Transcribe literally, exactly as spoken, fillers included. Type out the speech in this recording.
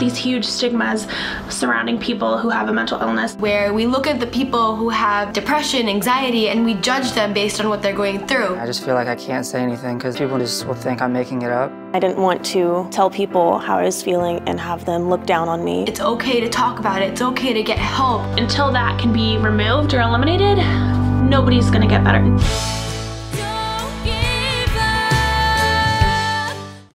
these huge stigmas surrounding people who have a mental illness, where we look at the people who have depression, anxiety, and we judge them based on what they're going through. I just feel like I can't say anything because people just will think I'm making it up. I didn't want to tell people how I was feeling and have them look down on me. It's okay to talk about it. It's okay to get help. Until that can be removed or eliminated, nobody's gonna get better.